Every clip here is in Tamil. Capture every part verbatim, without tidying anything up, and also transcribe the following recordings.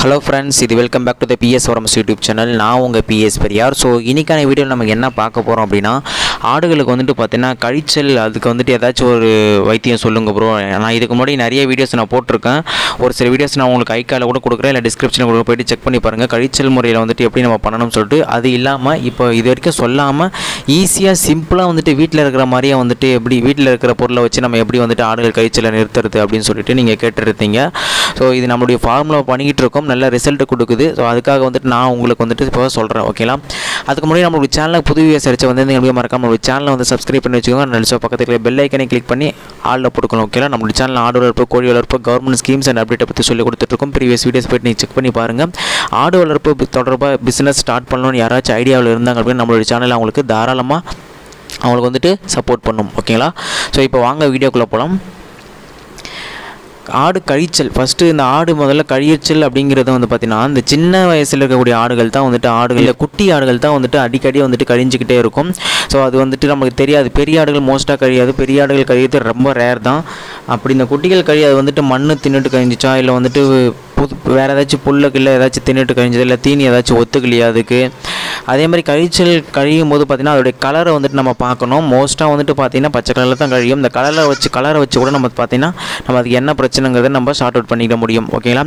ஹலோ ஃப்ரெண்ட்ஸ், இது welcome back to the PS ஃபார்மஸ் YouTube channel. நான் உங்கள் பிஎஸ் பெரியார். ஸோ இன்றைக்கான வீடியோவில் நமக்கு என்ன பார்க்க போகிறோம் அப்படின்னா, ஆடுகளுக்கு வந்துட்டு பார்த்தீங்கன்னா கழிச்சல், அதுக்கு வந்துட்டு ஏதாச்சும் ஒரு வைத்தியம் சொல்லுங்கள் ப்ரோ. நான் இதுக்கு முன்னாடி நிறைய வீடியோஸ் நான் போட்டிருக்கேன். ஒரு சில வீடியோஸ் நான் உங்களுக்கு ஐக்காவில் கூட கொடுக்குறேன், இல்லை டிஸ்கிரிப்ஷனில் கூட போய்ட்டு செக் பண்ணி பாருங்கள். கழிச்சல் முறையில் வந்துட்டு எப்படி நம்ம பண்ணணும்னு சொல்லிட்டு, அது இல்லாமல் இப்போ இது வரைக்கும் சொல்லாமல் ஈஸியாக சிம்பிளாக வந்துட்டு வீட்டில் இருக்கிற மாதிரியே வந்துட்டு எப்படி வீட்டில் இருக்கிற பொருளை வச்சு நம்ம எப்படி வந்துட்டு ஆடுகள் கழிச்சலை நிறுத்துறது அப்படின்னு சொல்லிட்டு நீங்கள் கேட்டுருந்தீங்க. ஸோ இது நம்மளுடைய ஃபார்முலா பண்ணிக்கிட்டு இருக்கோம், நல்ல ரிசல்ட் கொடுக்குது. ஸோ அதுக்காக வந்துட்டு நான் உங்களுக்கு வந்துட்டு இப்போ சொல்கிறேன், ஓகேங்களா. அதுக்கு முன்னாடி நம்மளுடைய சேனலுக்கு புது வியூஸ் அடிச்சு வந்து நீங்கள் மறக்காம நம்மளுடைய சேனலை வந்து சப்ஸ்கிரைப் பண்ணி வச்சுக்கோங்க. நல்ல பக்கத்தில் பெல் ஐக்கனை கிளிக் பண்ணி ஆளில் போட்டுக்கணும், ஓகேங்களா. நம்மளுடைய சேனல் ஆடு வளர்ப்பு, கோழி வளர்ப்பு, கவர்மெண்ட் ஸ்கீம்ஸ் அண்ட் அப்டேட்டை பற்றி சொல்லி கொடுத்துருக்கோம். ப்ரீவியஸ் வீடியோஸ் போய்ட்டு நீங்கள் செக் பண்ணி பாருங்கள். ஆடு வளர்ப்பு தொடர்பாக பிஸ்னஸ் ஸ்டார்ட் பண்ணணும்னு யாராச்சும் ஐடியாவில் இருந்தாங்க அப்படின்னு நம்மளுடைய சேனலில் அவங்களுக்கு தாராளமாக அவங்களுக்கு வந்துட்டு சப்போர்ட் பண்ணும், ஓகேங்களா. ஸோ இப்போ வாங்க வீடியோக்குள்ளே போகலாம். ஆடு கழிச்சல், ஃபஸ்ட்டு இந்த ஆடு முதல்ல கழிச்சல் அப்படிங்கிறது வந்து பார்த்திங்கன்னா, இந்த சின்ன வயசில் இருக்கக்கூடிய ஆடுகள் தான் வந்துட்டு ஆடுகள் இல்லை குட்டி ஆடுகள் தான் வந்துட்டு அடிக்கடி வந்துட்டு கழிஞ்சிக்கிட்டே இருக்கும். ஸோ அது வந்துட்டு நமக்கு தெரியாது. பெரிய ஆடுகள் மோஸ்ட்டாக கழியாது, பெரிய ஆடுகள் கழியது ரொம்ப ரேர் தான். அப்படி இந்த குட்டிகள் கழியாது வந்துட்டு மண்ணு தின்னுட்டு கழிஞ்சிச்சா, இல்லை வந்துட்டு புது வேறு ஏதாச்சும் புல்லுக்குள்ளே ஏதாச்சும் தின்னுட்டு கழிஞ்சது, இல்லை தீனி ஏதாச்சும் ஒத்துக்கலையா அதுக்கு. அதே மாதிரி கழிச்சல் கழியும் போது பார்த்திங்கன்னா அதோடைய கலரை வந்துட்டு நம்ம பார்க்கணும். மோஸ்ட்டாக வந்துட்டு பார்த்திங்கன்னா பச்சை கலரில் தான் கழியும். இந்த கலரை வச்சு கலரை வச்சு கூட நம்ம பார்த்திங்கன்னா நம்ம அதுக்கு என்ன பிரச்சனைங்கிறத நம்ம ஷார்ட் அவுட் பண்ணிக்க முடியும், ஓகேங்களா.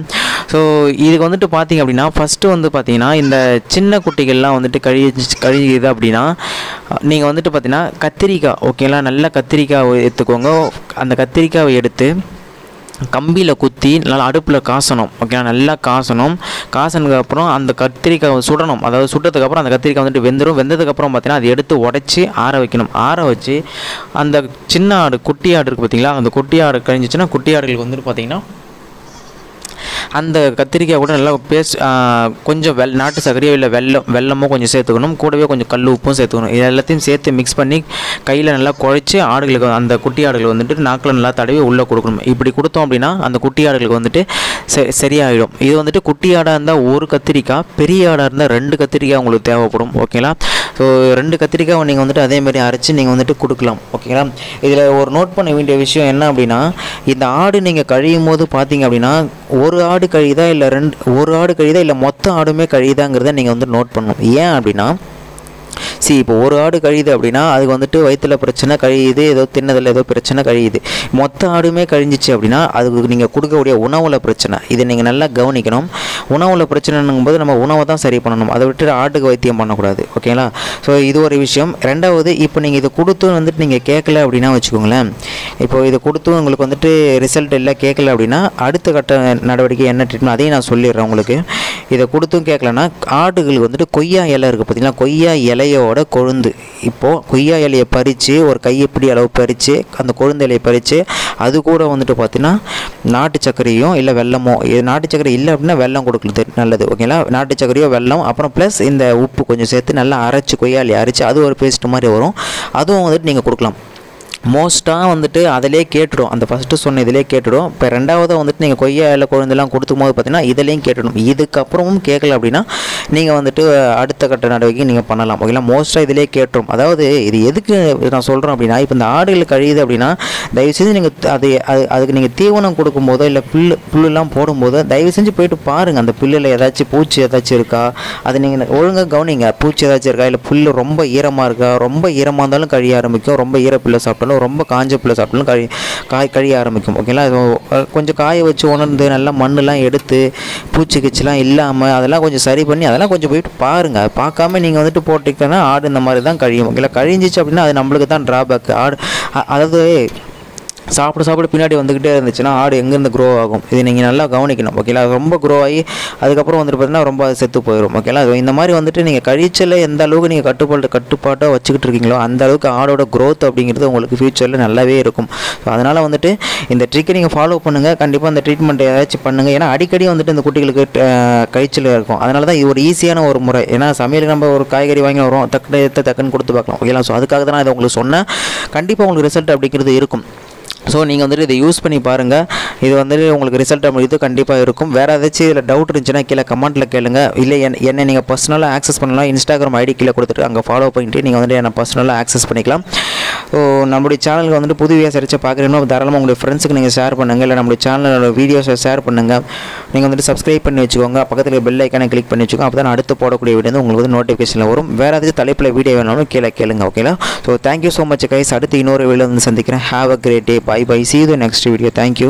ஸோ இதுக்கு வந்துட்டு பார்த்திங்க அப்படின்னா, ஃபஸ்ட்டு வந்து பார்த்திங்கன்னா இந்த சின்ன குட்டிகள்லாம் வந்துட்டு கழி கழியுது அப்படின்னா நீங்கள் வந்துட்டு பார்த்திங்கன்னா கத்திரிக்காய், ஓகேங்களா, நல்லா கத்திரிக்காய் எடுத்துக்கோங்க. அந்த கத்திரிக்காயை எடுத்து கம்பியில் குத்தி நல்லா அடுப்பில் காசணும், ஓகேங்களா. நல்லா காசணும். காசனதுக்கப்புறம் அந்த கத்திரிக்காய் சுடணும். அதாவது சுட்டதுக்கப்புறம் அந்த கத்திரிக்காய் வந்துட்டு வெந்துடும். வெந்ததுக்கப்புறம் பார்த்திங்கன்னா அதை எடுத்து உடச்சி ஆற வைக்கணும். ஆற வச்சு அந்த சின்ன ஆடு குட்டி ஆடு இருக்குது பார்த்திங்களா, அந்த குட்டி ஆடு கழிஞ்சிச்சுன்னா குட்டி ஆடுகளுக்கு வந்துட்டு பார்த்திங்கன்னா அந்த கத்திரிக்காய் கூட நல்லா பேஸ்ட் கொஞ்சம் வெள் நாட்டு சர்க்கரையோ இல்லை வெள்ளம் வெள்ளமோ கொஞ்சம் சேர்த்துக்கணும். கூடவே கொஞ்சம் கல் உப்பும் சேர்த்துக்கணும். இது எல்லாத்தையும் சேர்த்து மிக்ஸ் பண்ணி கையில் நல்லா குழைச்சி ஆடுகளுக்கு, அந்த குட்டி ஆடுகள் வந்துட்டு நாக்கில் நல்லா தடவி உள்ளே கொடுக்கணும். இப்படி கொடுத்தோம் அப்படின்னா அந்த குட்டி ஆடுகளுக்கு வந்துட்டு சரி சரியாகிடும். இது வந்துட்டு குட்டி ஆடாக இருந்தால் ஒரு கத்திரிக்காய், பெரிய ஆடாக இருந்தால் ரெண்டு கத்திரிக்காய் உங்களுக்கு தேவைப்படும், ஓகேங்களா. ஸோ ரெண்டு கத்திரிக்காய் நீங்கள் வந்துட்டு அதேமாதிரி அரைச்சி நீங்கள் வந்துட்டு கொடுக்கலாம், ஓகேங்களா. இதில் ஒரு நோட் பண்ண வேண்டிய விஷயம் என்ன அப்படின்னா, இந்த ஆடு நீங்கள் கழியும் போது பார்த்தீங்க அப்படின்னா ஒரு ஆடு கழியுதா இல்லை ரெண்டு ஒரு ஆடு கழியுதா இல்லை மொத்த ஆடுமே கழியுதாங்கிறத நீங்கள் வந்து நோட் பண்ணணும். ஏன் அப்படின்னா, சரி இப்போ ஒரு ஆடு கழியுது அப்படின்னா அதுக்கு வந்துட்டு வயிற்றில் பிரச்சனை கழியுது, ஏதோ தின்னதில் ஏதோ பிரச்சனை கழியுது. மொத்த ஆடுமே கழிஞ்சிச்சு அப்படின்னா அதுக்கு நீங்கள் கொடுக்கக்கூடிய உணவில் பிரச்சனை. இதை நீங்கள் நல்லா கவனிக்கணும். உணவில் பிரச்சனைங்கும் போது நம்ம உணவை தான் சரி பண்ணணும், அதை விட்டு ஆட்டுக்கு வைத்தியம் பண்ணக்கூடாது, ஓகேங்களா. ஸோ இது ஒரு விஷயம். ரெண்டாவது, இப்போ நீங்கள் இதை கொடுத்து வந்துட்டு நீங்கள் கேட்கல அப்படின்னா வச்சுக்கோங்களேன், இப்போ இதை கொடுத்து உங்களுக்கு வந்துட்டு ரிசல்ட் இல்லை கேட்கல அப்படின்னா அடுத்த கட்ட நடவடிக்கை என்ன ட்ரீட்மெண்ட் அதையும் நான் சொல்லிடுறேன் உங்களுக்கு. இதை கொடுத்தும் கேட்கலன்னா ஆடுகளுக்கு வந்துட்டு கொய்யா இலை இருக்குது பார்த்திங்கன்னா, கொய்யா இலையோட கொழுந்து, இப்போது கொய்யா இலையை பறித்து ஒரு கைப்பிடி அளவு பறித்து அந்த கொழுந்து இலையை பறித்து அது கூட வந்துட்டு பார்த்திங்கன்னா நாட்டு சர்க்கரையும் இல்லை வெல்லமோ, இது நாட்டு சர்க்கரை இல்லை அப்படின்னா வெல்லம் கொடுக்குறது நல்லது, ஓகேங்களா. நாட்டு சர்க்கரையோ வெல்லம் அப்புறம் ப்ளஸ் இந்த உப்பு கொஞ்சம் சேர்த்து நல்லா அரைச்சி கொய்யா இலையை அரைச்சி அது ஒரு பேஸ்ட் மாதிரி வரும், அதுவும் வந்துட்டு நீங்கள் கொடுக்கலாம். மோஸ்ட்டாக வந்துட்டு அதிலே கேட்டுடும், அந்த ஃபஸ்ட்டு சொன்ன இதிலே கேட்டுடும். இப்போ ரெண்டாவதாக வந்துட்டு நீங்கள் கொய்யா இல்லை குழந்தைலாம் கொடுத்துக்கும் போது பார்த்திங்கன்னா இதுலேயும் கேட்டுடும். இதுக்கப்புறமும் கேட்கல அப்படின்னா நீங்கள் வந்துட்டு அடுத்த கட்ட நடவடிக்கை நீங்கள் பண்ணலாம், ஓகேங்களா. மோஸ்ட்டாக இதிலே கேட்டுரும். அதாவது இது எதுக்கு நான் சொல்கிறோம் அப்படின்னா, இப்போ இந்த ஆடுகள் கழியுது அப்படின்னா தயவுசெய்து நீங்கள் அது அது அதுக்கு நீங்கள் தீவனம் கொடுக்கும்போதோ இல்லை புல் புல்லுலாம் போடும்போதோ தயவு செஞ்சு போய்ட்டு பாருங்கள், அந்த புல்லில் ஏதாச்சும் பூச்சி ஏதாச்சும் இருக்கா, அது நீங்கள் ஒழுங்காக கவனிங்க. பூச்சி ஏதாச்சும் இருக்கா, இல்லை புல் ரொம்ப ஈரமாக இருக்கா. ரொம்ப ஈரமாக இருந்தாலும் கழிய ஆரம்பிக்கும், ரொம்ப ஈர புல்லை சாப்பிட்டாலும் ரொம்ப காஞ்ச புல்லை சாப்பிட்டாலும் கழி காய் கழிய ஆரம்பிக்கும், ஓகேங்களா. கொஞ்சம் காய வச்சு உணர்ந்து நல்லா மண்ணெலாம் எடுத்து பூச்சி கிச்சிலாம் இல்லாமல் அதெல்லாம் கொஞ்சம் சரி பண்ணி அதெல்லாம் கொஞ்சம் போயிட்டு பாருங்கள். அது பார்க்காம நீங்கள் வந்துட்டு போட்டிங்கன்னா ஆடு இந்த மாதிரி தான் கழியும், ஓகேங்களா. கழிஞ்சிச்சு அப்படின்னா அது நம்மளுக்கு தான் ட்ராபேக். ஆடு அதாவது சாப்பிட சாப்பிட பின்னாடி வந்துக்கிட்டே இருந்துச்சுன்னா ஆடு எங்கேருந்து க்ரோ ஆகும், இது நீங்கள் நல்லா கவனிக்கணும், ஓகேங்களா. ரொம்ப க்ரோ ஆகி அதுக்கப்புறம் வந்துட்டு பார்த்தீங்கன்னா ரொம்ப செத்து போயிடும், ஓகேங்களா. இந்த மாதிரி வந்துட்டு நீங்கள் கழிச்சலை எந்த அளவுக்கு நீங்கள் கட்டுப்பாடு கட்டுப்பாட்டாக வச்சுக்கிட்டு இருக்கீங்களோ அந்த அளவுக்கு ஆடோட க்ரோத் அப்படிங்கிறது உங்களுக்கு ஃப்யூச்சரில் நல்லாவே இருக்கும். ஸோ அதனால் வந்துட்டு இந்த ட்ரிக்கை நீங்கள் ஃபாலோ பண்ணுங்கள். கண்டிப்பாக அந்த ட்ரீட்மெண்ட் ஏதாச்சும் பண்ணுங்கள். ஏன்னா அடிக்கடி வந்துட்டு இந்த குட்டிகளுக்கு கழிச்சல் இருக்கும். அதனால தான் இது ஒரு ஈஸியான ஒரு முறை. ஏன்னா சமையலுக்கு நம்ம ஒரு காய்கறி வாங்கி வரும், தக்கு தக்குன்னு கொடுத்து பார்க்கலாம், ஓகேங்களா. ஸோ அதுக்காக தான் நான் இதை உங்களுக்கு சொன்னேன். கண்டிப்பாக உங்களுக்கு ரிசல்ட் அப்படிங்கிறது இருக்கும். ஸோ நீங்கள் வந்துட்டு இதை யூஸ் பண்ணி பாருங்கள். இது வந்துட்டு உங்களுக்கு ரிசல்ட் அப்படிங்கிறது கண்டிப்பாக இருக்கும். வேறு ஏதாச்சும் இதில் டவுட் இருந்துச்சுன்னா கீழே கமெண்ட்டில் கேளுங்கள். இல்லை என் என்னை நீங்கள் பர்சனலாக ஆக்சஸ் பண்ணலாம். இன்ஸ்டாகிராம் ஐடி கீழே கொடுத்துட்டு அங்கே ஃபாலோ பண்ணிட்டு நீங்கள் வந்துட்டு என்னை பர்சனலாக ஆக்சஸ் பண்ணிக்கலாம். ஸோ நம்மளுடைய சேனலுக்கு வந்துட்டு புதுவியாக சரிச்சு பார்க்குறீங்கன்னா தாராளமாக உங்களுடைய ஃப்ரெண்ட்ஸுக்கு நீங்கள் ஷேர் பண்ணுங்கள், இல்லை நம்மளுடைய சேனலோட வீடியோஸை ஷேர் பண்ணுங்கள். நீங்கள் வந்துட்டு சப்ஸ்கிரைப் பண்ணி வச்சுக்கோங்க, பக்கத்தில் பெல் ஐக்கானை கிளிக் பண்ணி வச்சுக்கோங்க. அப்போ தான் அடுத்து போடக்கூடிய வீடியோ வந்து உங்களுக்கு வந்து நோட்டிஃபிகேஷனில் வரும். வேறு ஏதாவது தலைப்பில் வீடியோ வேணாலும் கீழே கேளுங்க, ஓகேங்களா? So thank you so much guys. அடுத்து இன்னொரு வீடியோ வந்து சந்திக்கிறேன். Have a great day. Bye bye. See you next video. Thank you.